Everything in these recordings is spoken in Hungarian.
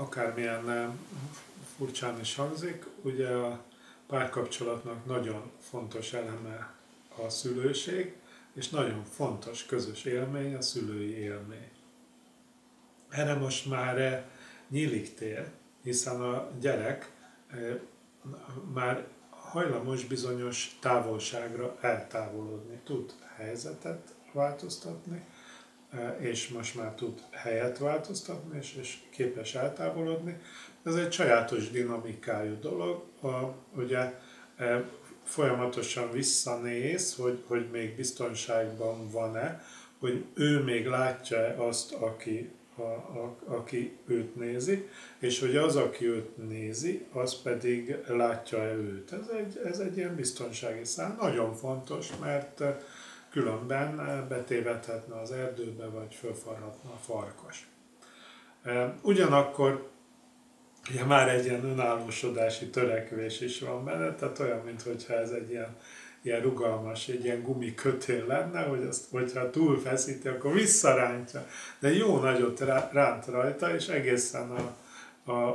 akármilyen furcsán is hangzik, ugye a párkapcsolatnak nagyon fontos eleme a szülőség, és nagyon fontos közös élmény a szülői élmény. Erre most már nyílik tér, hiszen a gyerek már hajlamos bizonyos távolságra eltávolodni, tud helyzetet változtatni, és most már tud helyet változtatni, és képes eltávolodni. Ez egy sajátos dinamikájú dolog, ugye folyamatosan visszanéz, hogy még biztonságban van-e, hogy ő még látja-e azt, aki őt nézi, és hogy az, aki őt nézi, az pedig látja-e őt. Ez egy ilyen biztonsági szám, nagyon fontos, mert különben betévedhetne az erdőbe, vagy fölfarhatna a farkas. Ugyanakkor ugye már egy ilyen önállósodási törekvés is van benne, tehát olyan, mintha ez egy ilyen rugalmas, egy ilyen gumikötél lenne, hogy azt, hogyha túlfeszíti, akkor visszarántja. De jó nagyot ránt rajta, és egészen az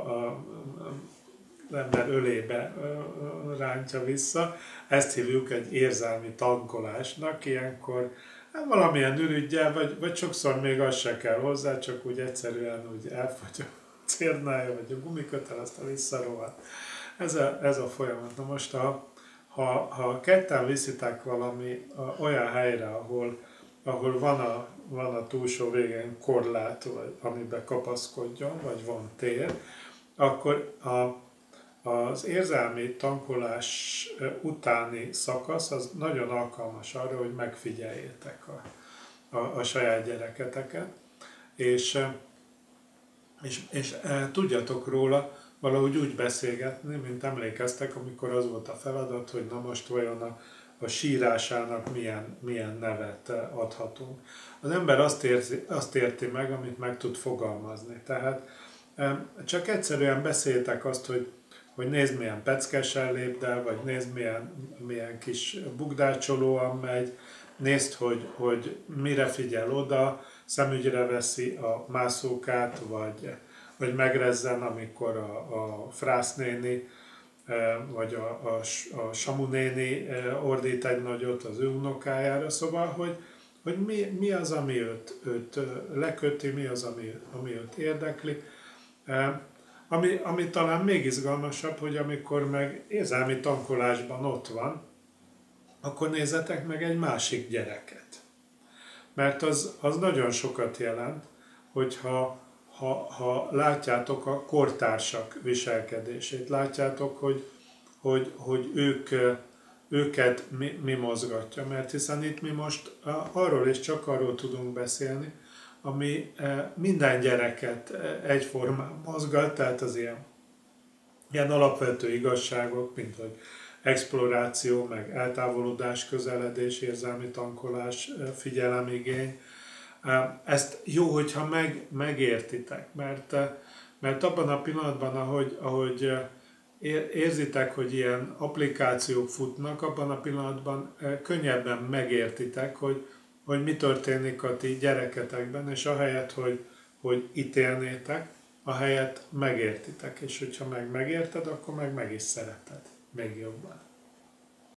ember ölébe rántja vissza. Ezt hívjuk egy érzelmi tankolásnak, ilyenkor valamilyen ürügyel, vagy sokszor még az se kell hozzá, csak úgy egyszerűen úgy elfogy a cérnája, vagy a gumikötel, aztán visszarohan. Ez a folyamat. Na most ha ketten viszitek valami olyan helyre, ahol van a túlsó végén korlát, vagy amiben kapaszkodjon, vagy van tér, akkor az érzelmi tankolás utáni szakasz az nagyon alkalmas arra, hogy megfigyeljétek a saját gyereketeket, és tudjatok róla valahogy úgy beszélgetni, mint emlékeztek, amikor az volt a feladat, hogy na most vajon a sírásának milyen nevet adhatunk. Az ember azt érti meg, amit meg tud fogalmazni. Tehát csak egyszerűen beszéltek azt, hogy nézd, milyen peckesen lépdel, vagy nézd, milyen kis bugdácsolóan megy, nézd, hogy mire figyel oda, szemügyre veszi a mászókát, vagy megrezzen, amikor a frásznéni, vagy a samunéni ordít egy nagyot az ő unokájára. Szóval, hogy mi az, ami őt leköti, mi az, ami őt érdekli. Ami talán még izgalmasabb, hogy amikor meg érzelmi tankolásban ott van, akkor nézzetek meg egy másik gyereket. Mert az nagyon sokat jelent, hogyha ha látjátok a kortársak viselkedését, látjátok, hogy őket mi mozgatja, mert hiszen itt mi most arról és csak arról tudunk beszélni, ami minden gyereket egyformán mozgat, tehát az ilyen alapvető igazságok, mint hogy exploráció, meg eltávolodás, közeledés, érzelmi tankolás, figyelemigény. Ezt jó, hogyha megértitek, mert abban a pillanatban, ahogy érzitek, hogy ilyen applikációk futnak, abban a pillanatban könnyebben megértitek, hogy mi történik a ti gyereketekben, és ahelyett, hogy ítélnétek, ahelyett megértitek, és hogyha megérted, akkor meg is szereted még jobban.